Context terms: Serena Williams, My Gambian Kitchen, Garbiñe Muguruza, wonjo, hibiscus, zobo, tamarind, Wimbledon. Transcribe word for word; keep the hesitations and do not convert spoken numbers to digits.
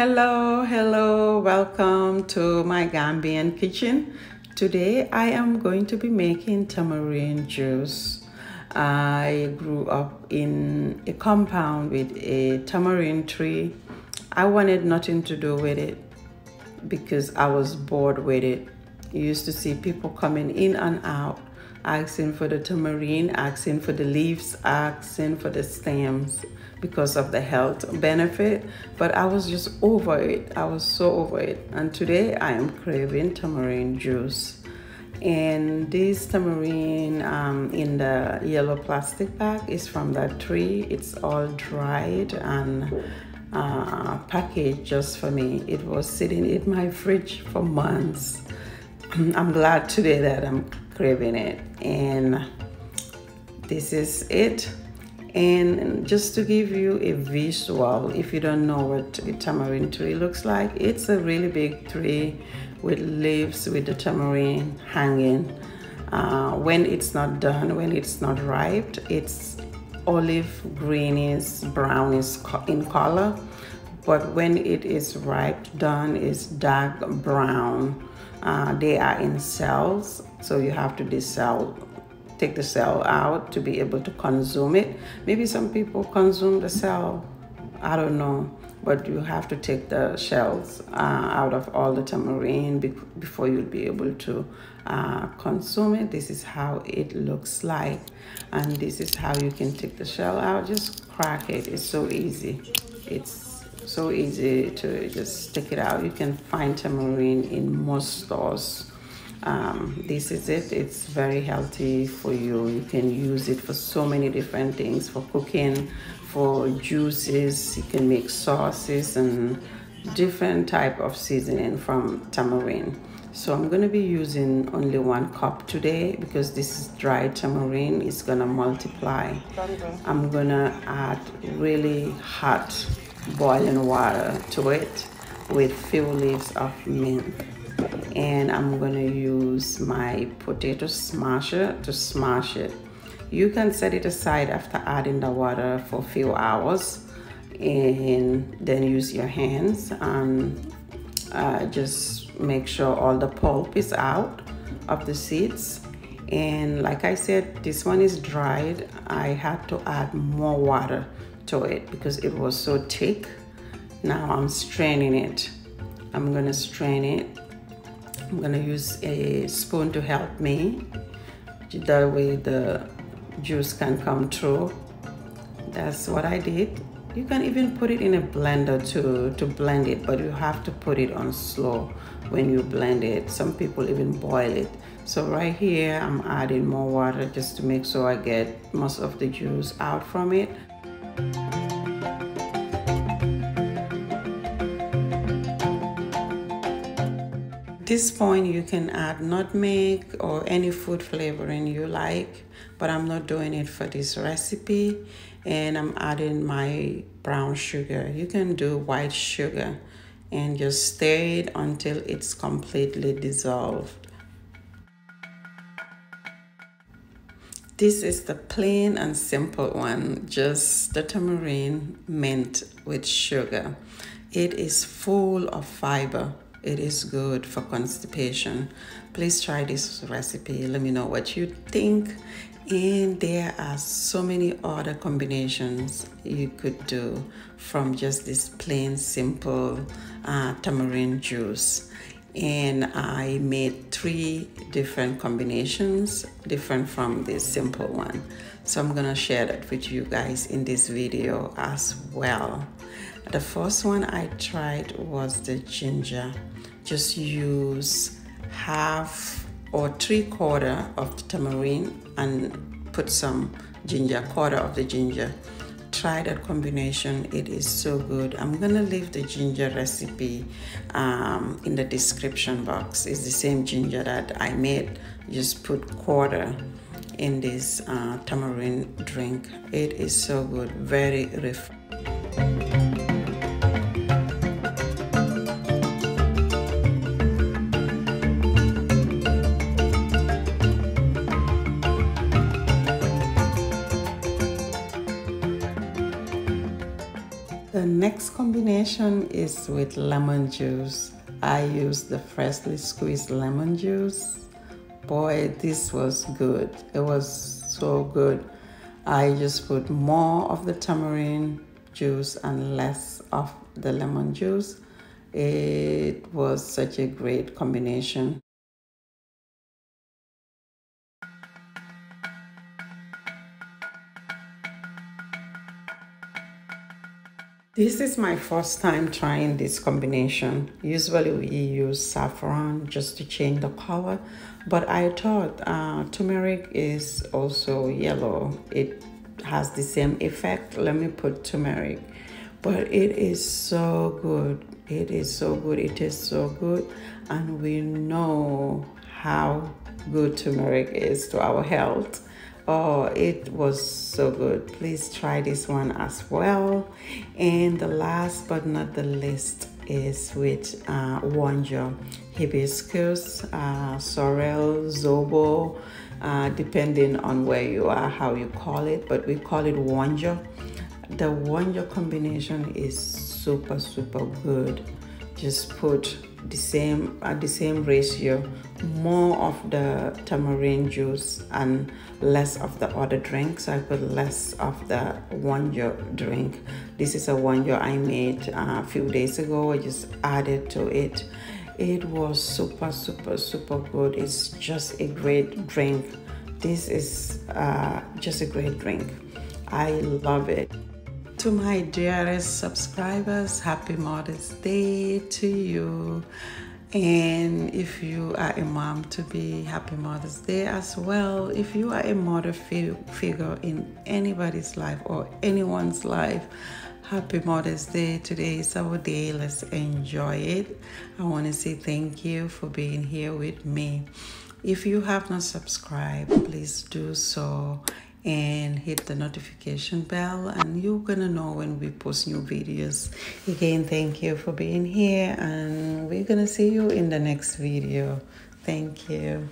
hello hello welcome to My Gambian Kitchen. Today I am going to be making tamarind juice. I grew up in a compound with a tamarind tree. I wanted nothing to do with it because I was bored with it. I used to see people coming in and out asking for the tamarind, asking for the leaves, asking for the stems because of the health benefit, but I was just over it. I was so over it. And today I am craving tamarind juice. And this tamarind um, in the yellow plastic bag is from that tree. It's all dried and uh, packaged just for me. It was sitting in my fridge for months. I'm glad today that I'm craving it. And this is it. And just to give you a visual, if you don't know what a tamarind tree looks like, it's a really big tree with leaves with the tamarind hanging. Uh, when it's not done, when it's not ripe, it's olive greenish, brownish in color. But when it is ripe, done, it's dark brown. Uh, they are in cells, so you have to decell. Take the cell out to be able to consume it. Maybe some people consume the cell, I don't know, but you have to take the shells uh, out of all the tamarind be before you'll be able to uh, consume it. This is how it looks like, and this is how you can take the shell out. Just crack it, it's so easy. It's so easy to just take it out. You can find tamarind in most stores. Um, this is it. It's very healthy for you. You can use it for so many different things, for cooking, for juices. You can make sauces and different type of seasoning from tamarind. So I'm going to be using only one cup today because this is dried tamarind. It's going to multiply. I'm going to add really hot boiling water to it with few leaves of mint. And I'm going to use my potato smasher to smash it. You can set it aside after adding the water for a few hours, and then use your hands and uh, just make sure all the pulp is out of the seeds. And like I said, this one is dried. I had to add more water to it because it was so thick. Now I'm straining it. I'm going to strain it. I'm gonna use a spoon to help me. That way the juice can come through. That's what I did. You can even put it in a blender to, to blend it, but you have to put it on slow when you blend it. Some people even boil it. So right here, I'm adding more water just to make sure I get most of the juice out from it. At this point you can add nutmeg or any food flavoring you like, but I'm not doing it for this recipe. And I'm adding my brown sugar. You can do white sugar and just stir it until it's completely dissolved. This is the plain and simple one, just the tamarind mint with sugar. It is full of fiber. It is good for constipation. Please try this recipe. Let me know what you think. And there are so many other combinations you could do from just this plain, simple uh, tamarind juice. And I made three different combinations, different from this simple one. So I'm gonna share that with you guys in this video as well. The first one I tried was the ginger. Just use half or three quarter of the tamarind and put some ginger, quarter of the ginger. Try that combination, it is so good. I'm gonna leave the ginger recipe um, in the description box. It's the same ginger that I made. Just put quarter in this uh, tamarind drink. It is so good, very refreshing. The next combination is with lemon juice. I used the freshly squeezed lemon juice. Boy, this was good. It was so good. I just put more of the tamarind juice and less of the lemon juice. It was such a great combination. This is my first time trying this combination. Usually we use saffron just to change the color, but I thought uh, turmeric is also yellow. It has the same effect. Let me put turmeric. But it is so good. It is so good. It tastes so good. And we know how good turmeric is to our health. Oh, it was so good. Please try this one as well. And the last but not the least is with uh, wonjo, hibiscus, uh, sorrel, zobo, uh, depending on where you are, how you call it, but we call it wonjo. The wonjo combination is super, super good. Just put the same at the same ratio, more of the tamarind juice and less of the other drink. So I put less of the wonjo drink. This is a wonjo I made a few days ago. I just added to it. It was super, super, super good. It's just a great drink. This is uh, just a great drink. I love it. To my dearest subscribers, happy Mother's Day to you. And if you are a mom to be, happy Mother's Day as well. If you are a mother figure in anybody's life or anyone's life, happy Mother's Day. Today is our day. Let's enjoy it. I want to say thank you for being here with me. If you have not subscribed, please do so. And hit the notification bell, and you're gonna know when we post new videos. Again, thank you for being here, and we're gonna see you in the next video. Thank you.